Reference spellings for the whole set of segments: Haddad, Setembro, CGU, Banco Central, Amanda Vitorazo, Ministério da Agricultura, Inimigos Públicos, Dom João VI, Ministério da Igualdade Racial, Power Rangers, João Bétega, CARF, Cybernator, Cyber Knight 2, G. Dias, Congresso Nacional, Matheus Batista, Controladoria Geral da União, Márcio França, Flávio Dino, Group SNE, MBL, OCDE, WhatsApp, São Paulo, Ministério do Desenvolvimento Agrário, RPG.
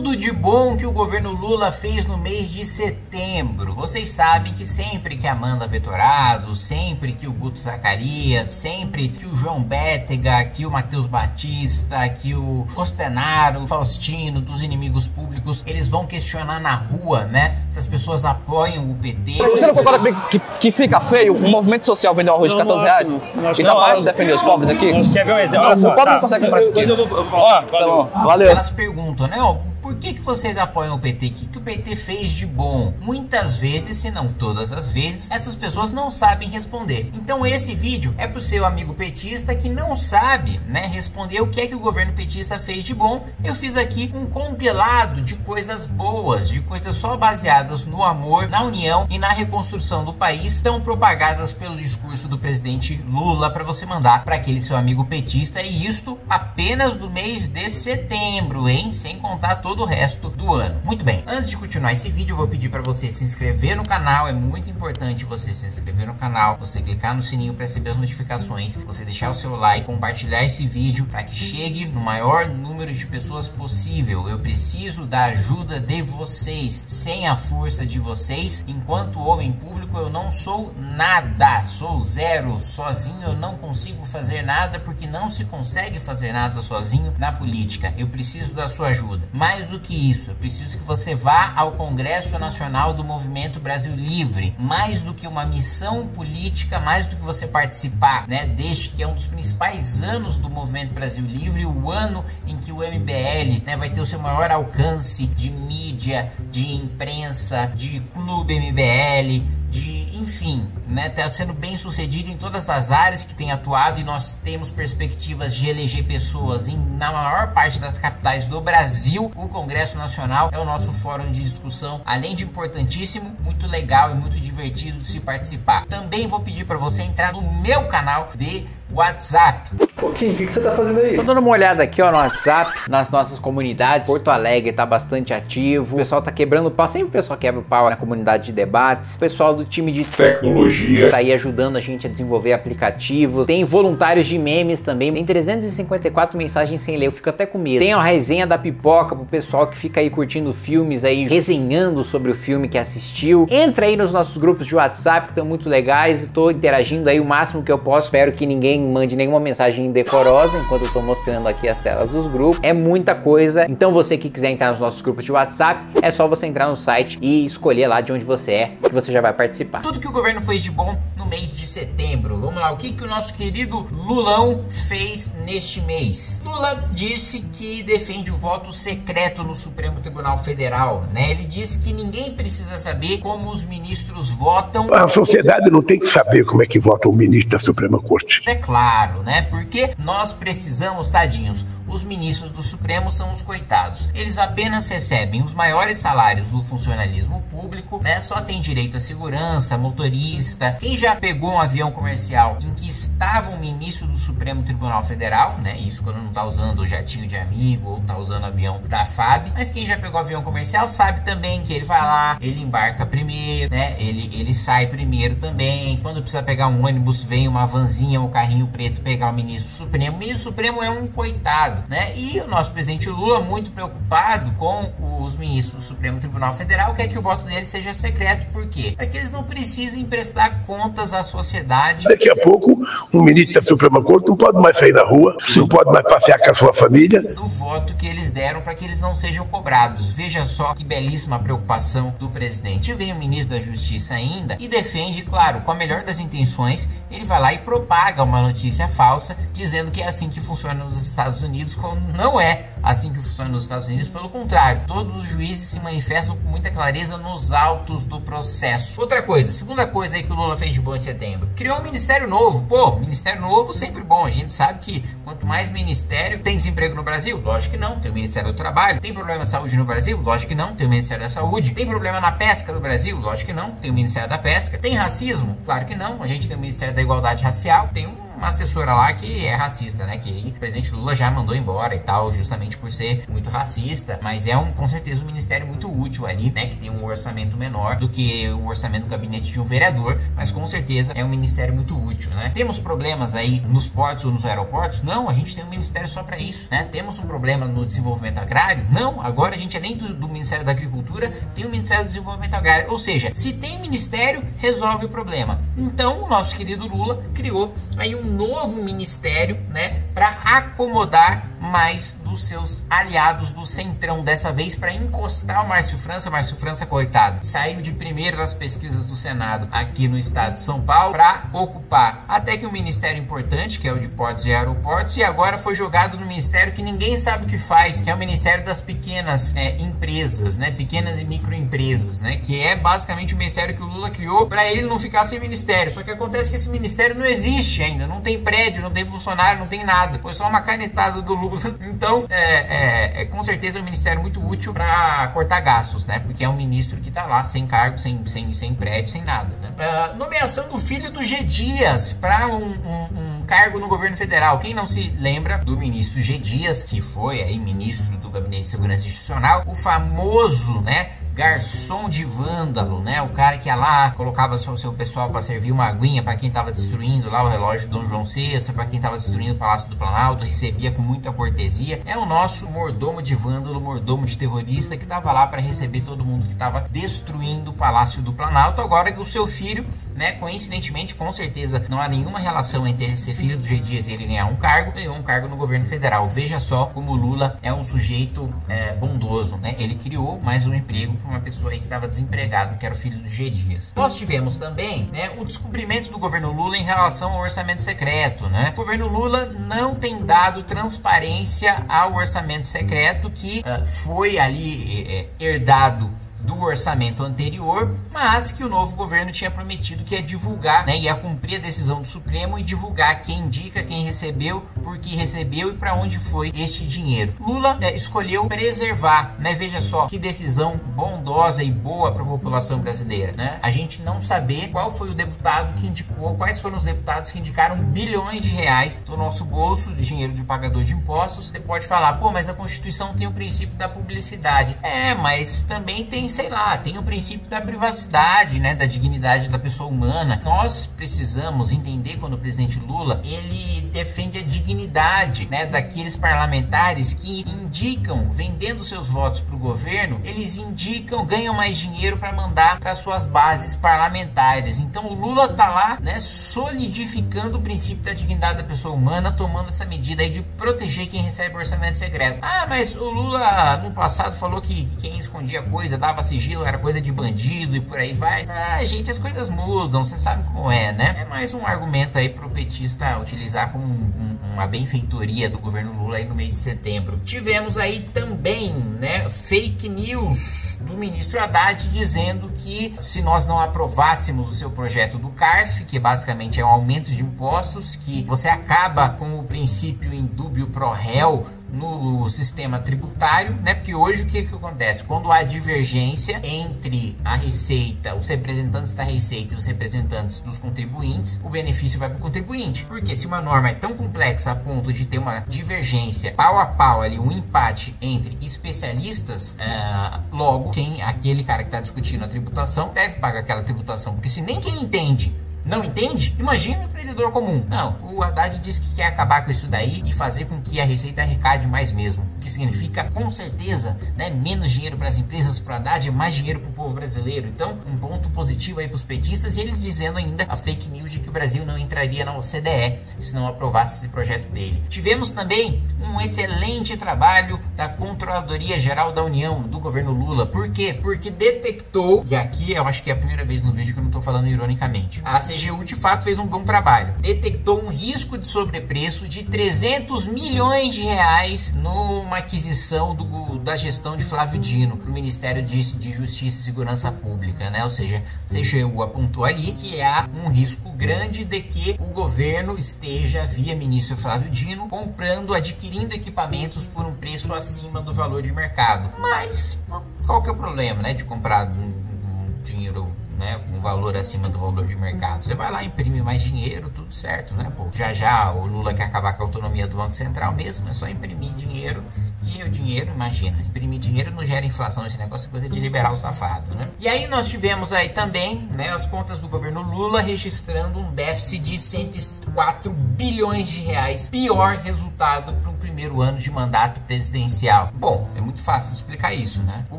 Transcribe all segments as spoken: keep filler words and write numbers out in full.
tudo de bom que o governo Lula fez no mês de setembro. Vocês sabem que sempre que a Amanda Vitorazo, sempre que o Guto Zacarias, sempre que o João Bétega, que o Matheus Batista, que o Costenaro, o Faustino, dos Inimigos Públicos, eles vão questionar na rua, né? Se as pessoas apoiam o P T. Você não concorda que, que fica feio o movimento social vender o arroz de quatorze reais? Não, e tá falando de defender os pobres aqui? Quer ver um exemplo? Não, o pobre não consegue comprar isso aqui. Ó, valeu. valeu. Elas perguntam, né? Por que que vocês apoiam o P T? O que, que o P T fez de bom? Muitas vezes, se não todas as vezes, essas pessoas não sabem responder. Então esse vídeo é pro seu amigo petista que não sabe, né, responder o que é que o governo petista fez de bom. Eu fiz aqui um compilado de coisas boas, de coisas só baseadas no amor, na união e na reconstrução do país, tão propagadas pelo discurso do presidente Lula, para você mandar para aquele seu amigo petista. E isto apenas do mês de setembro, hein? Sem contar todo do resto do ano. Muito bem, antes de continuar esse vídeo, eu vou pedir para você se inscrever no canal. É muito importante você se inscrever no canal, você clicar no sininho para receber as notificações, você deixar o seu like, compartilhar esse vídeo para que chegue no maior número de pessoas possível. Eu preciso da ajuda de vocês. Sem a força de vocês, enquanto homem público, eu não sou nada, sou zero. Sozinho eu não consigo fazer nada, porque não se consegue fazer nada sozinho na política. Eu preciso da sua ajuda. Mais do que isso, eu preciso que você vá ao Congresso Nacional do Movimento Brasil Livre. Mais do que uma missão política, mais do que você participar, né, deste que é um dos principais anos do Movimento Brasil Livre, o ano em que o M B L, né, vai ter o seu maior alcance de mídia, de imprensa, de clube M B L, de, enfim, né, tá sendo bem sucedido em todas as áreas que tem atuado, e nós temos perspectivas de eleger pessoas em, na maior parte das capitais do Brasil. O Congresso Nacional é o nosso fórum de discussão, além de importantíssimo, muito legal e muito divertido de se participar. Também vou pedir para você entrar no meu canal de WhatsApp. Ô Kim, o que, que você tá fazendo aí? Tô dando uma olhada aqui, ó, no WhatsApp, nas nossas comunidades. Porto Alegre tá bastante ativo, o pessoal tá quebrando o pau, sempre o pessoal quebra o pau na comunidade de debates. O pessoal do time de tecnologia tá aí ajudando a gente a desenvolver aplicativos. Tem voluntários de memes também, tem trezentas e cinquenta e quatro mensagens sem ler, eu fico até com medo. Tem a resenha da pipoca pro pessoal que fica aí curtindo filmes aí, resenhando sobre o filme que assistiu. Entra aí nos nossos grupos de WhatsApp, que estão muito legais, e tô interagindo aí o máximo que eu posso. Espero que ninguém mande nenhuma mensagem indecorosa enquanto eu tô mostrando aqui as telas dos grupos. É muita coisa. Então você que quiser entrar nos nossos grupos de WhatsApp, é só você entrar no site e escolher lá de onde você é, que você já vai participar. Tudo que o governo fez de bom no mês de setembro. Vamos lá, o que que o nosso querido Lulão fez neste mês? Lula disse que defende o voto secreto no Supremo Tribunal Federal, né? Ele disse que ninguém precisa saber como os ministros votam. A sociedade não tem que saber como é que vota o ministro da Suprema Corte. É claro, né? Porque nós precisamos, tadinhos, os ministros do Supremo são os coitados. Eles apenas recebem os maiores salários do funcionalismo público, né? Só tem direito a segurança, motorista. Quem já pegou um avião comercial em que estava um ministro do Supremo Tribunal Federal, né? Isso quando não tá usando o jatinho de amigo ou tá usando avião da F A B. Mas quem já pegou avião comercial sabe também que ele vai lá, ele embarca primeiro, né? Ele, ele sai primeiro também. Quando precisa pegar um ônibus, vem uma vanzinha, um carrinho preto pegar o ministro Supremo. O ministro Supremo é um coitado, né? E o nosso presidente Lula, muito preocupado com os ministros do Supremo Tribunal Federal, quer que o voto deles seja secreto. Por quê? Para que eles não precisem prestar contas à sociedade. Daqui a pouco, um ministro da Suprema Corte não pode mais sair na rua, não pode mais passear com a sua família. Do voto que eles deram, para que eles não sejam cobrados. Veja só que belíssima preocupação do presidente. Vem o ministro da Justiça ainda e defende, claro, com a melhor das intenções, ele vai lá e propaga uma notícia falsa, dizendo que é assim que funciona nos Estados Unidos, quando não é assim que funciona nos Estados Unidos. Pelo contrário, todos os juízes se manifestam com muita clareza nos autos do processo. Outra coisa, segunda coisa aí que o Lula fez de bom em setembro, criou um ministério novo. Pô, ministério novo sempre bom, a gente sabe que quanto mais ministério, tem desemprego no Brasil? Lógico que não, tem o Ministério do Trabalho. Tem problema de saúde no Brasil? Lógico que não, tem o Ministério da Saúde. Tem problema na pesca no Brasil? Lógico que não, tem o Ministério da Pesca. Tem racismo? Claro que não, a gente tem o Ministério da Igualdade Racial, tem um uma assessora lá que é racista, né? Que o presidente Lula já mandou embora e tal, justamente por ser muito racista. Mas é um, com certeza, um ministério muito útil ali, né? Que tem um orçamento menor do que o orçamento do gabinete de um vereador, mas com certeza é um ministério muito útil, né? Temos problemas aí nos portos ou nos aeroportos? Não, a gente tem um ministério só para isso, né? Temos um problema no desenvolvimento agrário? Não, agora a gente, além do, do Ministério da Agricultura, tem o Ministério do Desenvolvimento Agrário. Ou seja, se tem ministério, resolve o problema. Então, o nosso querido Lula criou aí um novo ministério, né, para acomodar mais dos seus aliados do Centrão, dessa vez para encostar o Márcio França. Márcio França, coitado, saiu de primeiro nas pesquisas do Senado aqui no estado de São Paulo para ocupar até que um ministério importante, que é o de portos e aeroportos, e agora foi jogado no ministério que ninguém sabe o que faz, que é o Ministério das Pequenas é, Empresas, né, Pequenas e Microempresas, né, que é basicamente o ministério que o Lula criou para ele não ficar sem ministério. Só que acontece que esse ministério não existe ainda, não tem prédio, não tem funcionário, não tem nada, foi só uma canetada do Lula. Então, é, é, é com certeza é um ministério muito útil para cortar gastos, né? Porque é um ministro que tá lá sem cargo, sem, sem, sem prédio, sem nada, né? Uh, nomeação do filho do G. Dias para um, um, um cargo no governo federal. Quem não se lembra do ministro G. Dias, que foi aí ministro do Gabinete de Segurança Institucional, o famoso, né, garçom de vândalo, né? O cara que ia lá, colocava só o seu pessoal para servir uma aguinha para quem tava destruindo lá o relógio do Dom João sexto, para quem tava destruindo o Palácio do Planalto, recebia com muita cortesia. É o nosso mordomo de vândalo, mordomo de terrorista, que tava lá para receber todo mundo que tava destruindo o Palácio do Planalto. Agora que o seu filho, né, coincidentemente, com certeza, não há nenhuma relação entre ele ser filho do G. Dias e ele ganhar um cargo, ganhou um cargo no governo federal. Veja só como o Lula é um sujeito é, bondoso, né? Ele criou mais um emprego para uma pessoa aí que estava desempregada, que era o filho do G. Dias. Nós tivemos também, né, o descobrimento do governo Lula em relação ao orçamento secreto, né? O governo Lula não tem dado transparência ao orçamento secreto, que uh, foi ali é, herdado do orçamento anterior, mas que o novo governo tinha prometido que ia divulgar, né, ia cumprir a decisão do Supremo e divulgar quem indica, quem recebeu, por que recebeu e para onde foi este dinheiro. Lula né, escolheu preservar, né, veja só que decisão bondosa e boa para a população brasileira, né, a gente não saber qual foi o deputado que indicou, quais foram os deputados que indicaram bilhões de reais do nosso bolso, de dinheiro de pagador de impostos. Você pode falar, pô, mas a Constituição tem o princípio da publicidade. É, mas também tem, sei lá, tem o princípio da privacidade, né, da dignidade da pessoa humana. Nós precisamos entender quando o presidente Lula, ele defende a dignidade, né, daqueles parlamentares que indicam, vendendo seus votos para o governo, eles indicam, ganham mais dinheiro para mandar para suas bases parlamentares. Então o Lula tá lá, né, solidificando o princípio da dignidade da pessoa humana, tomando essa medida aí de proteger quem recebe orçamento secreto. Ah, mas o Lula no passado falou que quem escondia coisa dava sigilo, era coisa de bandido e por aí vai. Ah, gente, as coisas mudam, você sabe como é, né? É mais um argumento aí pro petista utilizar como um, um, uma benfeitoria do governo Lula aí no mês de setembro. Tivemos aí também, né, fake news do ministro Haddad dizendo que se nós não aprovássemos o seu projeto do CARF, que basicamente é um aumento de impostos, que você acaba com o princípio indúbio pro réu no sistema tributário, né? Porque hoje o que que acontece? Quando há divergência entre a receita, os representantes da receita e os representantes dos contribuintes, o benefício vai para o contribuinte. Porque se uma norma é tão complexa a ponto de ter uma divergência pau a pau ali, um empate entre especialistas, uh, logo quem, aquele cara que está discutindo a tributação deve pagar aquela tributação. Porque se nem quem entende não entende, imagina o empreendedor comum. Não, o Haddad disse que quer acabar com isso daí e fazer com que a receita arrecade mais mesmo, o que significa, com certeza, né, menos dinheiro para as empresas, para o Haddad, e mais dinheiro para o povo brasileiro. Então, um ponto positivo aí para os petistas, e ele dizendo ainda a fake news de que o Brasil não entraria na O C D E se não aprovasse esse projeto dele. Tivemos também um excelente trabalho da Controladoria Geral da União, do governo Lula. Por quê? Porque detectou, e aqui eu acho que é a primeira vez no vídeo que eu não estou falando ironicamente, a C G U de fato fez um bom trabalho. Detectou um risco de sobrepreço de trezentos milhões de reais numa aquisição do, da gestão de Flávio Dino para o Ministério de, de Justiça e Segurança Pública, né? Ou seja, a C G U apontou ali que há um risco grande de que o governo esteja, via ministro Flávio Dino, comprando, adquirindo equipamentos por um preço acima do valor de mercado. Mas qual que é o problema, né, de comprar um, um dinheiro né, um valor acima do valor de mercado, você vai lá, imprime mais dinheiro, tudo certo, né, pô? Já já o Lula quer acabar com a autonomia do Banco Central mesmo, é só imprimir dinheiro, que o dinheiro, imagina, imprimir dinheiro não gera inflação, esse negócio é coisa de liberal safado, né? E aí nós tivemos aí também, né, as contas do governo Lula registrando um déficit de cento e quatro bilhões de reais, pior resultado para o primeiro ano de mandato presidencial. Bom, é muito fácil de explicar isso, né? O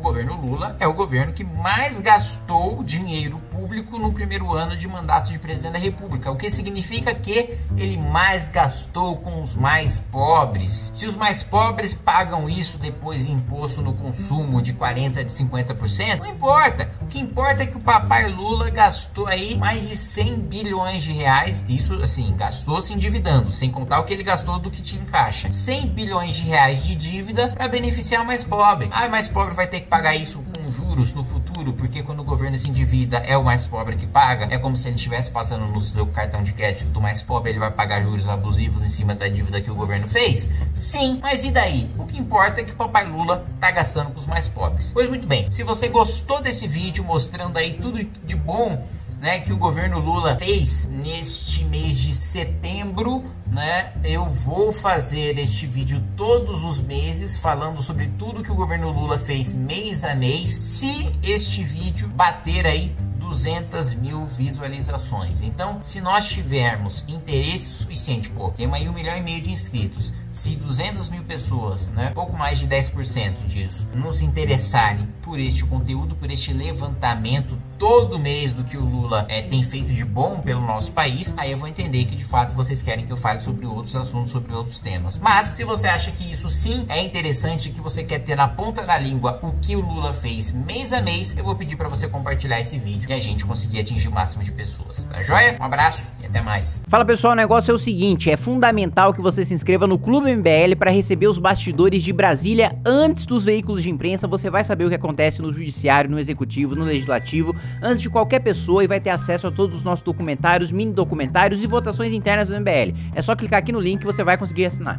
governo Lula é o governo que mais gastou dinheiro público no primeiro ano de mandato de presidente da República, o que significa que ele mais gastou com os mais pobres. Se os mais pobres pagam isso depois em imposto no consumo de quarenta por cento, de cinquenta por cento, não importa. O que importa é que o papai Lula gastou aí mais de cem bilhões de reais, isso assim, gastou se endividando, sem contar o que ele gastou do que tinha em caixa. cem bilhões de reais de dívida para beneficiar o mais pobre. Ah, o mais pobre vai ter que pagar isso com juros no futuro, porque quando o governo se endivida é o mais pobre que paga, é como se ele estivesse passando no seu cartão de crédito do mais pobre, ele vai pagar juros abusivos em cima da dívida que o governo fez? Sim, mas e daí? O que importa é que o papai Lula tá gastando com os mais pobres. Pois muito bem, se você gostou desse vídeo mostrando aí tudo de bom, né, que o governo Lula fez neste mês de setembro, né, eu vou fazer este vídeo todos os meses falando sobre tudo que o governo Lula fez mês a mês, se este vídeo bater aí duzentas mil visualizações. Então, se nós tivermos interesse suficiente, pô, tem aí um milhão e meio de inscritos, se duzentas mil pessoas, né, pouco mais de dez por cento disso, não se interessarem por este conteúdo, por este levantamento todo mês do que o Lula é, tem feito de bom pelo nosso país, aí eu vou entender que de fato vocês querem que eu fale sobre outros assuntos, sobre outros temas. Mas se você acha que isso sim é interessante, que você quer ter na ponta da língua o que o Lula fez mês a mês, eu vou pedir para você compartilhar esse vídeo e a gente conseguir atingir o máximo de pessoas, tá joia? Um abraço e até mais. Fala pessoal, o negócio é o seguinte, é fundamental que você se inscreva no Clube M B L para receber os bastidores de Brasília antes dos veículos de imprensa, você vai saber o que acontece no judiciário, no executivo, no legislativo, antes de qualquer pessoa e vai ter acesso a todos os nossos documentários, mini documentários e votações internas do M B L. É só clicar aqui no link que você vai conseguir assinar.